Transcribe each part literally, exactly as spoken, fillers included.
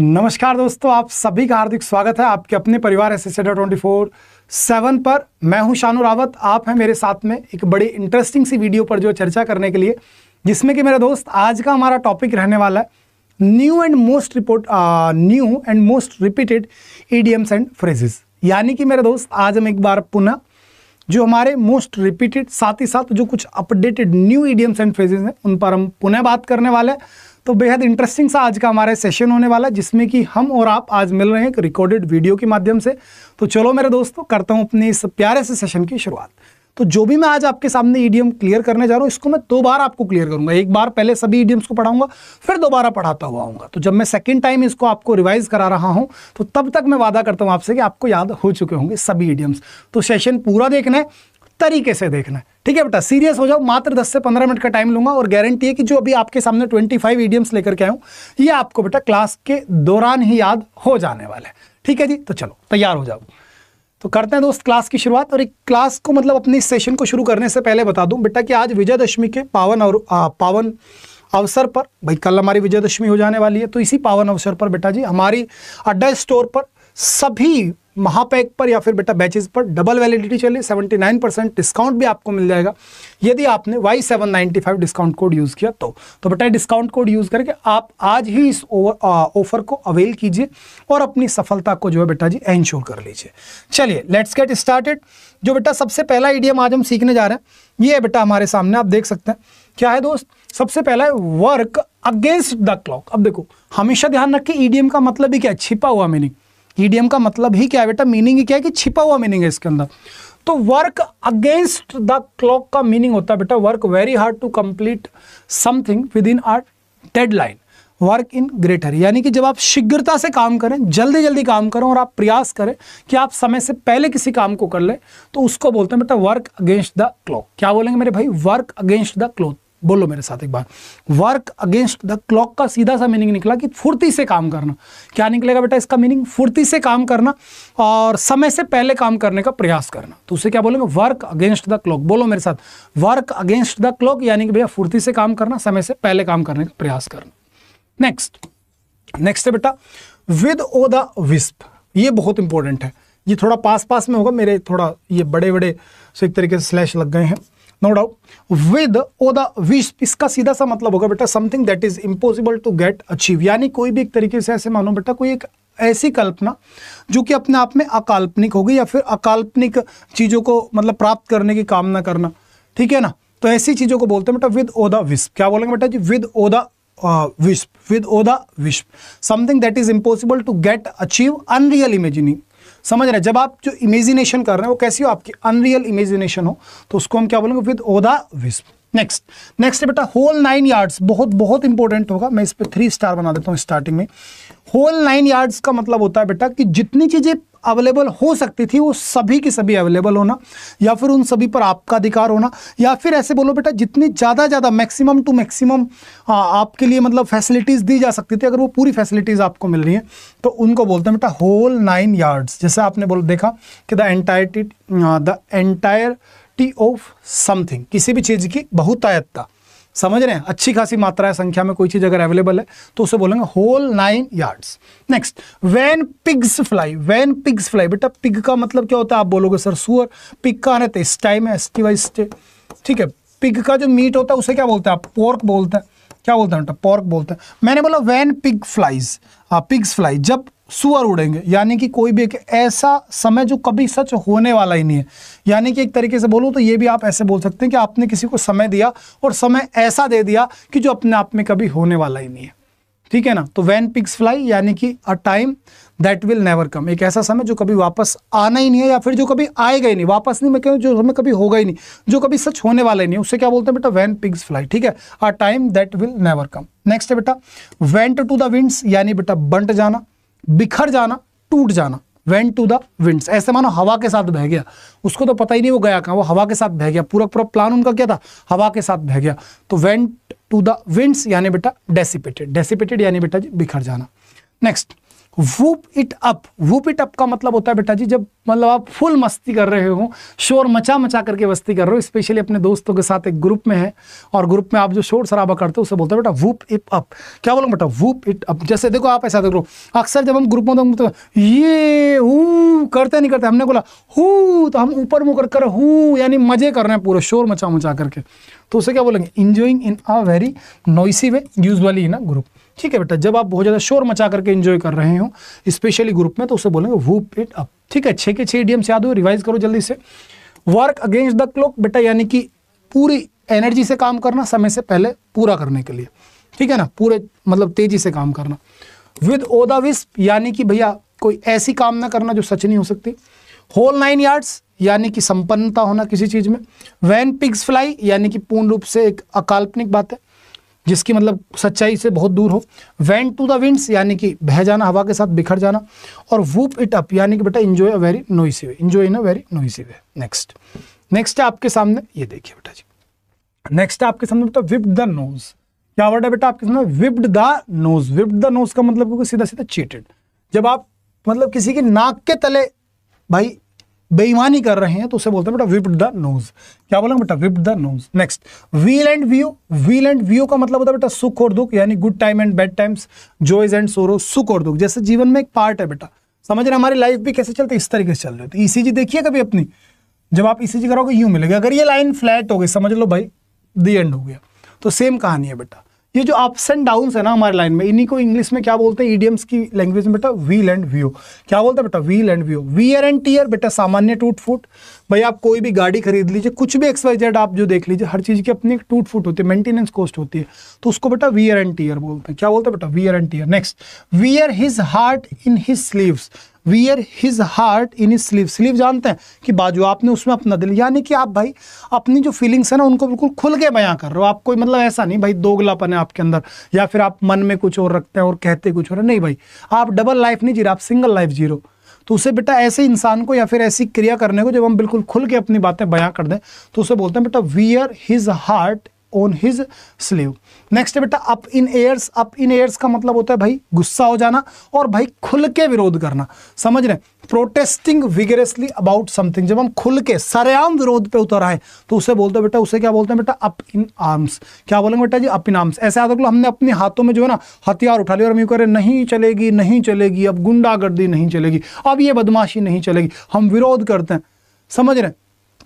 नमस्कार दोस्तों, आप सभी का हार्दिक स्वागत है आपके अपने परिवार एस एस सी अड्डा ट्वेंटी फोर सेवन पर। मैं हूं शानू रावत, आप हैं मेरे साथ में एक बड़ी इंटरेस्टिंग सी वीडियो पर जो चर्चा करने के लिए, जिसमें कि मेरा दोस्त आज का हमारा टॉपिक रहने वाला है new and most report new and most repeated idioms and phrases. यानी कि मेरे दोस्त आज हम एक बार पुनः जो हमारे मोस्ट रिपीटेड, साथ ही साथ जो कुछ updated new idioms and phrases हैं उन पर हम पुनः बात करने वाले हैं। तो बेहद इंटरेस्टिंग सा आज का हमारा सेशन होने वाला है, जिसमें कि हम और आप आज मिल रहे हैं एक रिकॉर्डेड वीडियो के माध्यम से। तो चलो मेरे दोस्तों, करता हूं अपने इस प्यारे से सेशन की शुरुआत। तो जो भी मैं आज आपके सामने ईडीएम क्लियर करने जा रहा हूं, इसको मैं दो बार आपको क्लियर करूंगा। एक बार पहले सभी ईडीएम्स को पढ़ाऊंगा, फिर दोबारा पढ़ाता हुआ आऊंगा। तो जब मैं सेकंड टाइम इसको आपको रिवाइज करा रहा हूं, तो तब तक मैं वादा करता हूं आपसे कि आपको याद हो चुके होंगे सभी ईडीएम्स। तो सेशन पूरा देखना है, तरीके से देखना है, ठीक है बेटा। सीरियस हो जाओ, मात्र दस से पंद्रह मिनट का टाइम लूंगा और गारंटी है कि जो अभी आपके सामने पच्चीस ईडियम्स लेकर के आया हूं, ये आपको बेटा क्लास के दौरान ही याद हो जाने वाला है, ठीक है जी। तो चलो तैयार हो जाओ, तो करते हैं दोस्त क्लास की शुरुआत। और एक क्लास को मतलब अपने इस सेशन को शुरू करने से पहले बता दूं बेटा कि आज विजयदशमी के पावन और आ, पावन अवसर पर, भाई कल हमारी विजयदशमी हो जाने वाली है, तो इसी पावन अवसर पर बेटा जी हमारी अड्डा स्टोर पर सभी महापैक पर या फिर बेटा बैचेस पर डबल वैलिडिटी चले, सेवेंटी नाइन परसेंट डिस्काउंट भी आपको मिल जाएगा यदि आपने Y seven ninety five discount code use किया तो। तो बेटा डिस्काउंट कोड यूज़ करके आप आज ही इस ऑफर को अवेल कीजिए और अपनी सफलता को जो है बेटा जी एंश्योर कर लीजिए। चलिए लेट्स गेट स्टार्टेड। जो बेटा सबसे पहला ईडीएम आज हम सीखने जा रहे हैं, ये बेटा हमारे सामने आप देख सकते हैं, क्या है दोस्त। सबसे पहला है वर्क अगेंस्ट द क्लॉक। अब देखो, हमेशा ध्यान रखें ईडीएम का मतलब ही क्या है, छिपा हुआ मीनिंग। ईडीएम का मतलब ही क्या है बेटा, मीनिंग ही क्या है कि छिपा हुआ मीनिंग है इसके अंदर। तो वर्क अगेंस्ट द क्लॉक का मीनिंग होता है बेटा work very hard to complete something within a deadline, work in greater. यानी कि जब आप शीघ्रता से काम करें, जल्दी जल्दी काम करें और आप प्रयास करें कि आप समय से पहले किसी काम को कर लें, तो उसको बोलते हैं बेटा वर्क अगेंस्ट द क्लॉक। क्या बोलेंगे मेरे भाई, वर्क अगेंस्ट द क्लॉक। बोलो मेरे साथ एक बार, वर्क अगेंस्ट द क्लॉक का सीधा सा मीनिंग निकला कि फुर्ती से काम करना। क्या निकलेगा बेटा इसका मीनिंग, फुर्ती से काम करना और समय से पहले काम करने का प्रयास करना। तो उसे क्या बोलेंगे, वर्क अगेंस्ट द क्लॉक। बोलो मेरे साथ, वर्क अगेंस्ट द क्लॉक, यानी कि भैया फुर्ती से काम करना, समय से पहले काम करने का प्रयास करना। नेक्स्ट नेक्स्ट है बेटा विद ओ द विस्प। ये बहुत इंपॉर्टेंट है, ये थोड़ा पास पास में होगा मेरे, थोड़ा ये बड़े बड़े सो एक तरीके से स्लैश लग गए हैं, no doubt. With O the wisp, इसका सीधा सा मतलब होगा बेटा something that is impossible to get achieve. यानी कोई भी एक तरीके से ऐसे मानो बेटा कोई एक ऐसी कल्पना जो कि अपने आप में अकाल्पनिक होगी या फिर अकाल्पनिक चीज़ों को मतलब प्राप्त करने की कामना करना, ठीक है ना। तो ऐसी चीज़ों को बोलते हैं बेटा विद ओ द विस्प। क्या बोलेंगे बेटा जी, with O the wisp, with O the wisp something that is impossible to get achieve unreal imagining. समझ रहे हैं, जब आप जो इमेजिनेशन कर रहे हैं वो कैसी हो, आपकी अनरियल इमेजिनेशन हो, तो उसको हम क्या बोलेंगे, with O the wisp. Next next है बेटा होल नाइन यार्ड्स, बहुत बहुत इंपॉर्टेंट होगा। मैं इस पर थ्री स्टार बना देता हूँ स्टार्टिंग में। होल नाइन यार्ड्स का मतलब होता है बेटा कि जितनी चीज़ें अवेलेबल हो सकती थी वो सभी की सभी अवेलेबल होना, या फिर उन सभी पर आपका अधिकार होना, या फिर ऐसे बोलो बेटा जितनी ज़्यादा ज़्यादा मैक्सिमम टू मैक्सिमम आपके लिए मतलब फैसिलिटीज़ दी जा सकती थी, अगर वो पूरी फैसिलिटीज़ आपको मिल रही हैं तो उनको बोलते हैं बेटा होल नाइन यार्ड्स। जैसे आपने बोल देखा कि the entirety the entire of something, किसी भी चीज की बहुतायतता, समझ रहे हैं, अच्छी खासी मात्रा है संख्या में कोई चीज अगर अवेलेबल है तो उसे बोलेंगे whole nine yards. Next when pigs fly, when pigs fly, बेटा पिग का मतलब क्या होता है, आप बोलोगे सर सुअर, पिग का रहता है स्टाइम है, ठीक है। पिग का जो मीट होता है उसे क्या बोलते हैं आप, पोर्क बोलते हैं। क्या बोलते हैं बेटा, पोर्क बोलते हैं। मैंने बोला when pig flies, pigs fly, जब सुअर उड़ेंगे। यानी कि कोई भी एक ऐसा समय जो कभी सच होने वाला ही नहीं है, यानी कि एक तरीके से बोलूँ तो ये भी आप ऐसे बोल सकते हैं कि आपने किसी को समय दिया और समय ऐसा दे दिया कि जो अपने आप में कभी होने वाला ही नहीं है, ठीक है ना। तो व्हेन पिग्स फ्लाई यानी कि a time that will never come, एक ऐसा समय जो कभी वापस आना ही नहीं है या फिर जो कभी आएगा ही नहीं, वापस नहीं मैं कहूँ जो हमें कभी होगा ही नहीं, जो कभी सच होने वाला ही नहीं, उसे क्या बोलते हैं बेटा व्हेन पिग्स फ्लाई, ठीक है, a time that will never come. Next है बेटा वेंट टू द विंड्स, यानी बेटा बंट जाना, बिखर जाना, टूट जाना। वेंट टू द विंड्स, ऐसे मानो हवा के साथ बह गया, उसको तो पता ही नहीं वो गया कहाँ, वो हवा के साथ बह गया, पूरा पूरा प्लान उनका क्या था, हवा के साथ बह गया। तो वेंट टू द विंड्स यानी बेटा डेसिपेटेड, डेसिपेटेड यानी बेटा जी बिखर जाना। Next whoop it up, whoop it up का मतलब होता है बेटा जी जब मतलब आप फुल मस्ती कर रहे हो, शोर मचा मचा करके मस्ती कर रहे हो, स्पेशली अपने दोस्तों के साथ एक ग्रुप में है और ग्रुप में आप जो शोर शराबा करते हो उसे बोलते हो बेटा वूप इट अप। क्या बोलोगे बेटा? Whoop it up. जैसे देखो आप ऐसा करो, अक्सर जब हम ग्रुप में तो ये हु करते नहीं करते, हमने बोला हु तो हम ऊपर मुँह कर कर हु यानी मजे कर रहे हैं पूरे शोर मचा मचा करके, तो उसे क्या बोलेंगे? Enjoying in a very noisy way usually in a group. ठीक है बेटा, जब आप बहुत ज़्यादा शोर मचा करके एंजॉय कर रहे हो स्पेशली ग्रुप में तो उसे बोलेंगे वूप इट अप। ठीक है, छः के छः इडियम्स याद हो, रिवाइज करो जल्दी से। वर्क अगेंस्ट द क्लॉक बेटा, यानी कि पूरी एनर्जी से काम करना, समय से पहले पूरा करने के लिए। ठीक है ना, पूरे मतलब तेजी से काम करना। विद ओ द विस्प, यानी कि भैया कोई ऐसी काम ना करना जो सच नहीं हो सकती। होल नाइन यार्ड्स, यानी कि संपन्नता होना किसी चीज़ में। वैन पिग्स फ्लाई, यानी कि पूर्ण रूप से एक अकाल्पनिक बात है जिसकी मतलब सच्चाई से बहुत दूर हो। वेंट टू द विंड्स, यानी कि बह जाना, हवा के साथ बिखर जाना। और वूप इट अप, यानी कि बेटा enjoy a very noisy way, enjoy in a very noisy way. Next next है आपके सामने, ये देखिए बेटा जी, नेक्स्ट है आपके सामने बेटा विप्ड द नोज। क्या वर्ड है बेटा आपके सामने? Whipped the nose. Whipped the nose का मतलब सीधा सीधा चीटेड। जब आप मतलब किसी के नाक के तले भाई बेईमानी कर रहे हैं तो उसे बोलते हैं बेटा विप्ड द नोज। क्या बोला बेटा? Whipped the nose. Next wheel and view. Wheel and view का मतलब होता है बेटा सुख और दुख, यानी good time and bad times, joys and sorrow. सुख और दुख जैसे जीवन में एक पार्ट है बेटा, समझ रहे हमारी लाइफ भी कैसे चलती है, इस तरीके से चल रही है। ईसीजी देखिए कभी अपनी, जब आप ईसीजी करोगे यूँ मिलेगा, अगर ये लाइन फ्लैट हो गई समझ लो भाई दी एंड हो गया। तो सेम कहानी है बेटा, ये जो अप्स एंड डाउन्स है ना हमारे लाइन में, इन्हीं को इंग्लिश में क्या बोलते हैं इडियम्स की लैंग्वेज में बेटा? Wheel and view. क्या बोलते हैं बेटा? Wheel and view. Wear and tear बेटा सामान्य टूट फूट। भाई आप कोई भी गाड़ी खरीद लीजिए, कुछ भी एक्स वाई जेड आप जो देख लीजिए, हर चीज़ की अपनी एक टूट फूट होती है, मेंटेनेंस कॉस्ट होती है, तो उसको बेटा वीयर एंड टीयर बोलते हैं। क्या बोलते हैं बेटा? Wear and tear. Next wear his heart in his sleeves. Wear his heart in his sleeve. Sleeve जानते हैं कि बाजू, आपने उसमें अपना दिल, यानी कि आप भाई अपनी जो फीलिंग्स है ना उनको बिल्कुल खुल के बयां कर रहे हो। आप कोई मतलब ऐसा नहीं भाई दोगलापन है आपके अंदर या फिर आप मन में कुछ और रखते हैं और कहते कुछ और, नहीं भाई आप डबल लाइफ नहीं जी रहे, आप सिंगल लाइफ जी रहे हो। तो उसे बेटा ऐसे इंसान को या फिर ऐसी क्रिया करने को जब हम बिल्कुल खुल के अपनी बातें बयां कर दें तो उसे बोलते हैं बेटा wear his heart on his sleeve. Next बेटा up in airs. Up in airs का मतलब होता है भाई गुस्सा हो जाना और भाई खुल के विरोध करना, समझ रहे हैं? प्रोटेस्टिंग विगरेसली अबाउट समथिंग, जब हम खुल के सरेआम विरोध पे उतर आए तो उसे बोलते हैं बेटा, उसे क्या बोलते हैं बेटा? Up in arms. क्या बोलेंगे बेटा जी? Up in arms. ऐसे आदमी हमने अपने हाथों में जो है ना हथियार उठा लिया और हम यूँ करें नहीं चलेगी नहीं चलेगी, अब गुंडागर्दी नहीं चलेगी, अब ये बदमाशी नहीं चलेगी, हम विरोध करते हैं, समझ रहे हैं?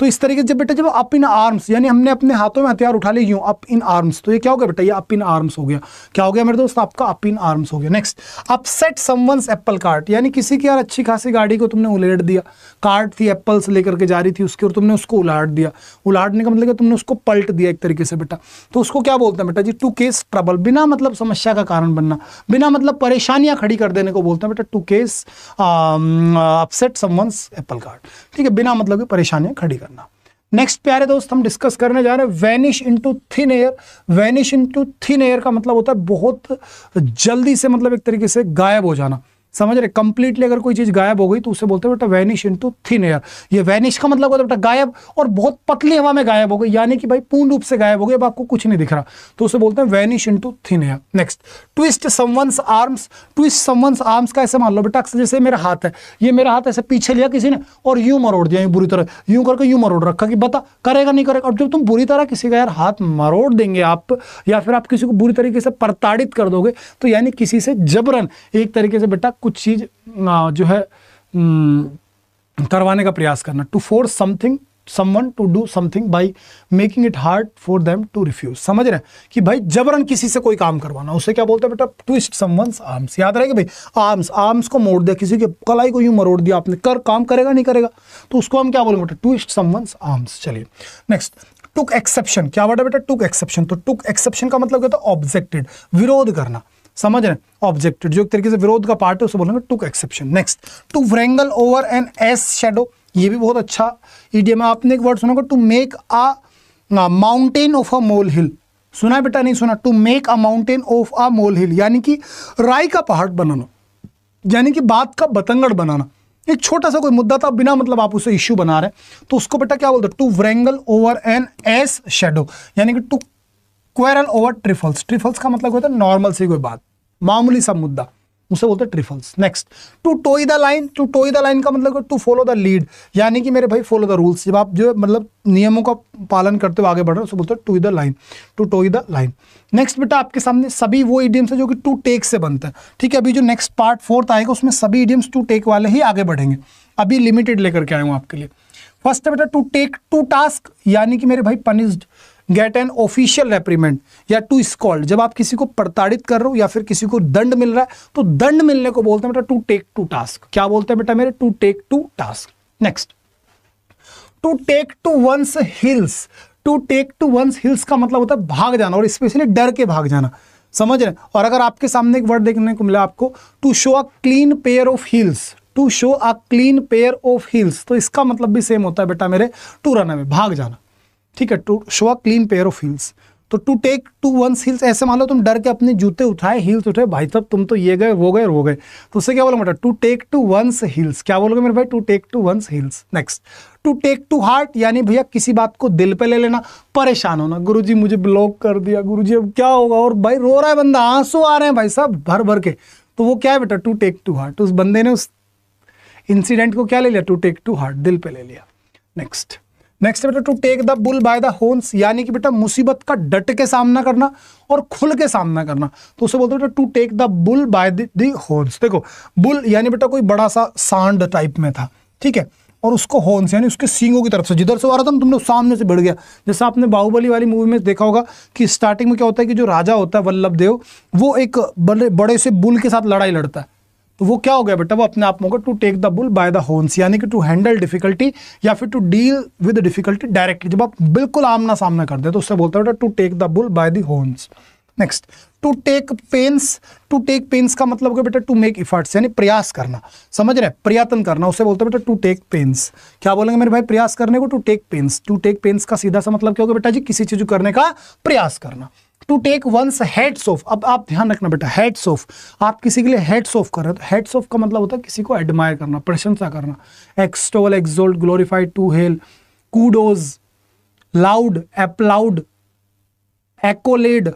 तो इस तरीके से जब बेटा जब अप इन आर्म्स यानी हमने अपने हाथों में हथियार उठा लिए यूँ अप इन आर्म्स, तो ये क्या हो गया बेटा? ये अप इन आर्म्स हो गया। क्या हो गया मेरे दोस्त? आपका अप इन आर्म्स हो गया। Next upset someone's apple cart, यानी किसी की यार अच्छी खासी गाड़ी को तुमने उलेट दिया, कार्ट थी एप्पल्स लेकर के जा रही थी उसकी और तुमने उसको उलाट दिया। उलाटने का मतलब तुमने उसको पलट दिया एक तरीके से बेटा, तो उसको क्या बोलते हैं बेटा जी? To case trouble. बिना मतलब समस्या का कारण बनना, बिना मतलब परेशानियाँ खड़ी कर देने को बोलते हैं बेटा to case upset someone's apple cart. ठीक है, बिना मतलब की परेशानियाँ खड़ी। नेक्स्ट प्यारे दोस्त हम डिस्कस करने जा रहे हैं vanish into thin air. Vanish into thin air का मतलब होता है बहुत जल्दी से मतलब एक तरीके से गायब हो जाना, समझ रहे? कंप्लीटली अगर कोई चीज गायब हो गई तो उसे बोलते हैं बेटा वैनिश इनटू थिन एयर। ये वैनिश का मतलब होता है बेटा गायब, और बहुत पतली हवा में गायब हो गई, यानी कि भाई पूर्ण रूप से गायब हो गई, अब आपको कुछ नहीं दिख रहा, तो उसे बोलते हैं vanish into thin air. Next twist someone's arms. Twist someone's arms का ऐसे मान लो बेटा, जैसे मेरा हाथ है, ये मेरा हाथ ऐसे पीछे लिया किसी ने और यूं मरोड़ दिया, यूं बुरी तरह यूं करके यूं मरोड़ रखा कि बता करेगा नहीं करेगा। और जब तुम बुरी तरह किसी का यार हाथ मरोड़ देंगे आप या फिर आप किसी को बुरी तरीके से प्रताड़ित कर दोगे तो यानी किसी से जबरन एक तरीके से बेटा कुछ चीज़ जो है करवाने का प्रयास करना। To force something someone to do something by making it hard for them to refuse, समझ रहे हैं? कि भाई जबरन किसी से कोई काम करवाना, उसे क्या बोलते हैं बेटा? Twist someone's arms. याद रहेगा भाई आर्म्स, आर्म्स को मोड़ दिया, किसी के कलाई को यूं मरोड़ दिया आपने, कर काम करेगा नहीं करेगा तो उसको हम क्या बोलेंगे बेटा? Twist someone's arms. चलिए नेक्स्ट टुक एक्सेप्शन। क्या वर्ड है बेटा? Took exception. तो टुक एक्सेप्शन का मतलब क्या होता है? ऑब्जेक्टेड, विरोध करना, समझ रहे हैं? ऑब्जेक्टेड जो एक तरीके से विरोध का पार्ट है उसे बोलेंगे took exception. Next to wrangle over an ass shadow, ये भी बहुत अच्छा इडियम है। आपने एक वर्ड सुना होगा to make a mountain of a mole हिल, सुना है बेटा? नहीं सुना। To make a mountain of a mole हिल, यानी कि राई का पहाड़ बनाना, यानी कि बात का बतंगड़ बनाना। एक छोटा सा कोई मुद्दा था, बिना मतलब आप उसे इश्यू बना रहे हैं, तो उसको बेटा क्या बोलते हैं? To wrangle over an ass shadow, यानी कि to quarrel over trifles. Trifles का मतलब होता है नॉर्मल सी कोई बात, मामूली सा मुद्दा, उसे बोलते हैं trifles. Next, to toe the line. To toe the line का मतलब टू फॉलो द लीड, यानी कि मेरे भाई फॉलो द रूल्स। जब आप जो मतलब नियमों का पालन करते हुए आगे बढ़ रहे हो उसे बोलते हैं toe the line, to toe the line. Next बेटा आपके सामने सभी वो इडियम्स है जो कि टू टेक से बनते हैं, ठीक है। अभी जो नेक्स्ट पार्ट फोर्थ आएगा उसमें सभी इडियम्स टू टेक वाले ही आगे बढ़ेंगे, अभी लिमिटेड लेकर के आया हूँ आपके लिए। फर्स्ट है बेटा टू टेक टू टास्क, यानी कि मेरे भाई punished, get an official reprimand या टू स्कॉल्ड। जब आप किसी को प्रताड़ित कर रहे हो या फिर किसी को दंड मिल रहा है तो दंड मिलने को बोलते हैं बेटा टू टेक टू टास्क। क्या बोलते हैं बेटा मेरे? To take to task. Next, to take to one's heels. To take to one's heels का मतलब होता है भाग जाना, और स्पेशली डर के भाग जाना, समझ रहे हैं। और अगर आपके सामने एक वर्ड देखने को मिला आपको, to show a clean pair of heels. To show a clean pair of heels, तो इसका मतलब भी सेम होता है बेटा मेरे टू रन अवे, भाग जाना, ठीक है। To show a clean pair of heels, तो to take to one's heels. ऐसे मान लो तुम डर के अपने जूते उठाए, हिल्स उठाए, भाई साहब तुम तो ये गए वो गए वो गए, तो उससे क्या बोलोगे बेटा? To take to one's heels. क्या बोलोगे मेरे भाई? To take to one's heels. Next, to take to heart, यानी भैया किसी बात को दिल पे ले लेना, परेशान होना। गुरुजी मुझे ब्लॉक कर दिया, गुरुजी अब क्या होगा, और भाई रो रहा है बंदा, आंसू आ रहे हैं भाई साहब भर भर के, तो वो क्या है बेटा? To take to heart. उस बंदे ने उस इंसिडेंट को क्या ले लिया? टू टेक टू हार्ट, दिल पे ले लिया। नेक्स्ट नेक्स्ट बेटा to take the bull by the horns, यानी कि बेटा मुसीबत का डट के सामना करना और खुल के सामना करना, तो उसे बोलते हैं बेटा to take the bull by the horns. देखो बुल यानी बेटा कोई बड़ा सा सांड टाइप में था, ठीक है, और उसको हॉर्न्स यानी उसके सींगों की तरफ से जिधर से आ रहा था तुमने सामने से भिड़ गया। जैसे आपने बाहुबली वाली मूवी में देखा होगा कि स्टार्टिंग में क्या होता है कि जो राजा होता है वल्लभ देव, वो एक बड़े बड़े से बुल के साथ लड़ाई लड़ता है, तो वो क्या हो गया बेटा? वो अपने आप में होगा to take the bull by the horns, यानी कि टू हैंडल डिफिकल्टी या फिर to deal with difficulty directly, जब आप बिल्कुल आमना सामना करते हैं तो उससे बोलता है बेटा to take the bull by the horns. Next, to take pains. To take pains का मतलब होगा बेटा टू मेक इफर्ट्स, यानी प्रयास करना, समझ रहे, प्रयत्न करना, उसे बोलते हैं बेटा टू टेक पेन्स। क्या बोलेंगे मेरे भाई प्रयास करने को? To take pains. To take pains का सीधा सा मतलब क्या होगा बेटा जी? किसी चीज को करने का प्रयास करना। To take one's heads off, अब आप ध्यान रखना बेटा, हेड्स ऑफ, आप किसी के लिए हेड्स ऑफ कर रहे हो तो हेड्स ऑफ का मतलब होता है किसी को एडमायर करना, प्रशंसा करना। Extol, exalt, glorified, to hail, kudos, laud, applaud, accolade,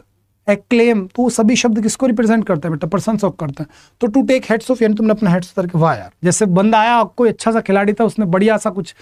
acclaim, तो सभी शब्द किसको रिप्रेजेंट करते हैं बेटा? प्रशंसा ऑफ करते हैं। तो टू टेक हेड्स ऑफ यानी तुमने अपना हेड्स उतर के, वाह यार, जैसे बंदा आया कोई अच्छा सा खिलाड़ी था, उसने बढ़िया सा कुछ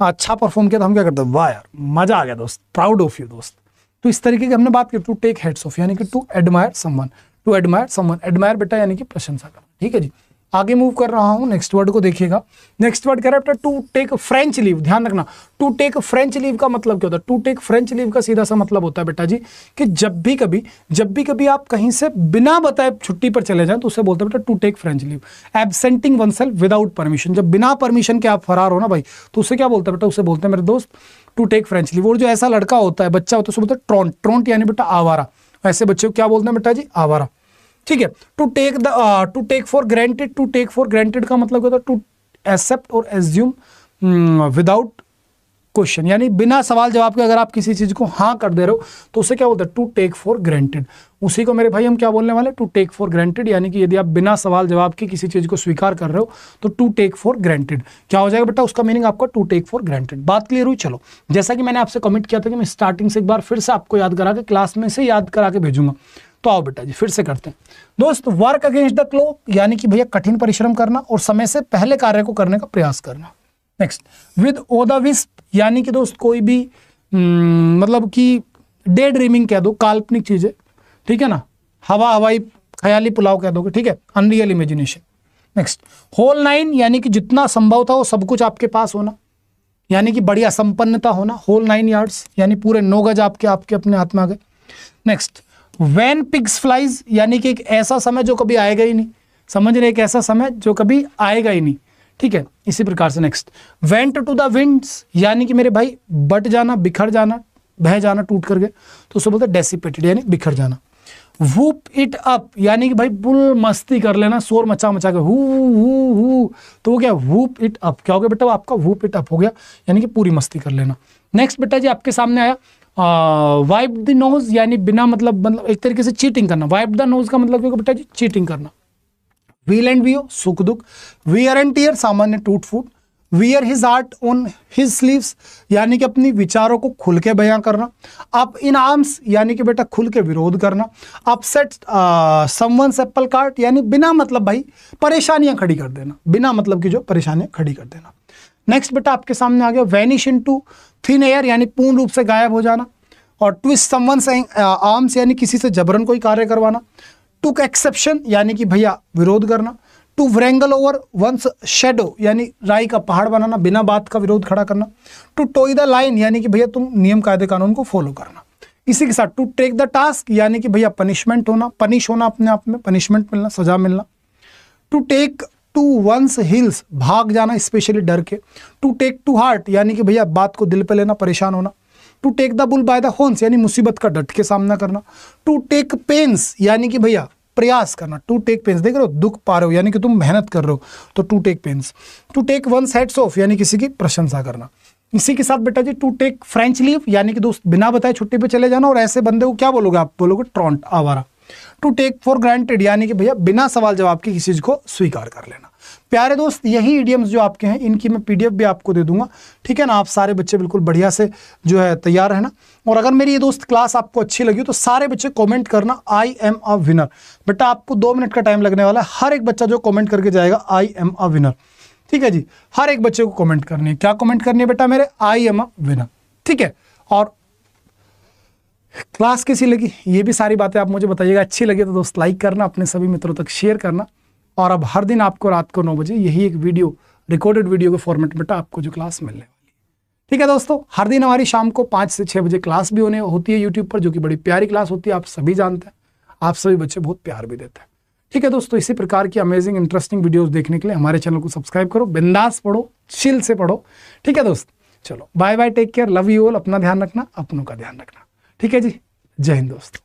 अच्छा परफॉर्म किया तो हम क्या करते हैं? वाह यार मजा आ गया दोस्त, प्राउड ऑफ यू दोस्त। तो इस तरीके की हमने बात की, टू टेक हेड्स ऑफ यानी कि to admire someone, to admire someone, admire बेटा यानी कि प्रशंसा करना, ठीक है जी। आगे मूव कर रहा हूँ, नेक्स्ट वर्ड को देखिएगा। नेक्स्ट वर्ड कह रहा है बेटा टू टेक फ्रेंच लीव। ध्यान रखना, टू टेक फ्रेंच लीव का मतलब क्या होता है? टू टेक फ्रेंच लीव का सीधा सा मतलब होता है बेटा जी कि जब भी कभी जब भी कभी आप कहीं से बिना बताए छुट्टी पर चले जाएं तो उसे बोलते हैं बेटा to take French leave. Absenting one self without permission, जब बिना परमिशन के आप फरार हो ना भाई, तो उसे क्या बोलते हैं बेटा? उसे बोलते हैं मेरे दोस्त टू टेक फ्रेंच लीव। और जो ऐसा लड़का होता है, बच्चा होता है, उसे बोलते हैं ट्रॉन्ट। ट्रॉन्ट यानी बेटा आवारा, ऐसे बच्चे को क्या बोलते हैं बेटा जी? आवारा, ठीक है। To take the to take for granted. To take for granted का मतलब क्या होता है? टू एक्सेप्ट और एज्यूम विदाउट क्वेश्चन, यानी बिना सवाल जवाब के अगर आप किसी चीज को हाँ कर दे रहे हो तो उसे क्या बोलते हैं? To take for granted. उसी को मेरे भाई हम क्या बोलने वाले? टू टेक फॉर ग्रांटेड, यानी कि यदि आप बिना सवाल जवाब के किसी चीज को स्वीकार कर रहे हो तो टू टेक फॉर ग्रांटेड क्या हो जाएगा बेटा? उसका मीनिंग आपका टू टेक फॉर ग्रांटेड। बात क्लियर हुई? चलो, जैसा कि मैंने आपसे कमिट किया था कि मैं स्टार्टिंग से एक बार फिर से आपको याद करा के, क्लास में से याद करा के भेजूंगा, तो आओ बेटा जी फिर से करते हैं दोस्त। वर्क अगेंस्ट द क्लॉक, यानी कि भैया कठिन परिश्रम करना और समय से पहले कार्य को करने का प्रयास करना। Next, with O the wisp, यानी कि दोस्त कोई भी न, मतलब कि डे ड्रीमिंग कह दो, काल्पनिक चीजें, ठीक है ना, हवा हवाई ख्याली पुलाव कह दोगे, ठीक है, unreal imagination. Next, whole nine, यानी कि जितना संभव था वो सब कुछ आपके पास होना, यानी कि बढ़िया संपन्नता होना, होल नाइन यार्ड्स, यानी पूरे नौ गज आपके आपके अपने हाथ में आ गए। नेक्स्ट, When pigs flies, यानी कि एक ऐसा समय जो कभी आएगा ही नहीं, समझ रहे, एक ऐसा समय जो कभी आएगा ही नहीं, ठीक है, इसी प्रकार से। Next, went to the winds, यानी कि मेरे भाई बट जाना, बिखर जाना, बह जाना, टूट करके, तो उसे बोलते हैं डेसिपेटेड, यानी बिखर जाना। Whoop it up, यानी कि भाई बुल मस्ती कर लेना, शोर मचा मचा के, हु हु हु, तो वो क्या whoop it up, क्या हो गया बेटा? आपका whoop it up हो गया, यानी कि पूरी मस्ती कर लेना। नेक्स्ट बेटा जी आपके सामने आया वाइप द नोज, यानी बिना मतलब मतलब एक तरीके से चीटिंग करना। वाइप द नोज का मतलब क्या बेटा जी? चीटिंग करना। व्हील एंड वीओ, सुख दुख, वीयर एंड टीयर, सामान्य टूट फूट, wear his heart on his sleeves, यानी कि अपनी विचारों को खुल के बयां करना। अप इन आर्म्स, यानी कि बेटा खुल के विरोध करना। अपसेट समवन्स एप्पल कार्ट, यानी बिना मतलब भाई परेशानियां खड़ी कर देना, बिना मतलब की जो परेशानियां खड़ी कर देना। नेक्स्ट बेटा आपके सामने आ गया vanish into thin air, यानी पूर्ण रूप से गायब हो जाना। और ट्विस्ट समवन्स आर्म्स, यानी किसी से जबरन कोई कार्य करवाना। टुक एक्सेप्शन, यानी कि भैया विरोध करना। To wrangle over one's shadow, यानी राई का पहाड़ बनाना, बिना बात का विरोध खड़ा करना। टू टॉय द लाइन, यानी कि भैया तुम नियम कायदे कानून को फॉलो करना। इसी के साथ टू टेक द टास्क, यानी कि भैया पनिशमेंट होना, पनिश होना, अपने आप में पनिशमेंट मिलना, सजा मिलना। To take to one's heels, भाग जाना स्पेशली डर के। टू टेक टू हार्ट, यानी कि भैया बात को दिल पे लेना, परेशान होना। To take the bull by the horns, यानी मुसीबत का डट के सामना करना। टू टेक पेन्स, यानी कि भैया प्रयास करना। टू टेक पेन्स, देख रहे हो दुख पा रहे हो, यानी कि तुम मेहनत कर रहे हो तो to take pains. To take one's hats off, यानी किसी की प्रशंसा करना। इसी के साथ बेटा जी टू टेक फ्रेंच लीव, यानी कि दोस्त बिना बताए छुट्टी पे चले जाना। और ऐसे बंदे को क्या बोलोगे आप? बोलोगे ट्रॉन्ट, आवारा। टू टेक फॉर ग्रांटेड, यानी कि भैया बिना सवाल जवाब के किसी चीज को स्वीकार कर लेना। प्यारे दोस्त यही इडियम्स जो आपके हैं, इनकी मैं पीडीएफ भी आपको दे दूंगा, ठीक है ना। आप सारे बच्चे बिल्कुल बढ़िया से जो है तैयार है ना। और अगर मेरी ये दोस्त क्लास आपको अच्छी लगी तो सारे बच्चे कमेंट करना आई एम अ विनर। बेटा आपको दो मिनट का टाइम लगने वाला है, हर एक बच्चा जो कमेंट करके जाएगा आई एम अ विनर, ठीक है जी। हर एक बच्चे को कॉमेंट करनी है, क्या कॉमेंट करनी है बेटा मेरे? आई एम अ विनर, ठीक है। और क्लास कैसी लगी ये भी सारी बातें आप मुझे बताइएगा। अच्छी लगी तो दोस्त लाइक करना, अपने सभी मित्रों तक शेयर करना। और अब हर दिन आपको रात को नौ बजे यही एक वीडियो, रिकॉर्डेड वीडियो के फॉर्मेट में आपको जो क्लास मिलने वाली है, ठीक है दोस्तों। हर दिन हमारी शाम को पाँच से छः बजे क्लास भी होने होती है यूट्यूब पर, जो कि बड़ी प्यारी क्लास होती है, आप सभी जानते हैं, आप सभी बच्चे बहुत प्यार भी देते हैं, ठीक है दोस्तों। इसी प्रकार की अमेजिंग इंटरेस्टिंग वीडियोज़ देखने के लिए हमारे चैनल को सब्सक्राइब करो, बिंदास पढ़ो, चिल से पढ़ो, ठीक है दोस्त। चलो bye bye, take care, love you all, अपना ध्यान रखना, अपनों का ध्यान रखना, ठीक है जी। जय हिंद दोस्त।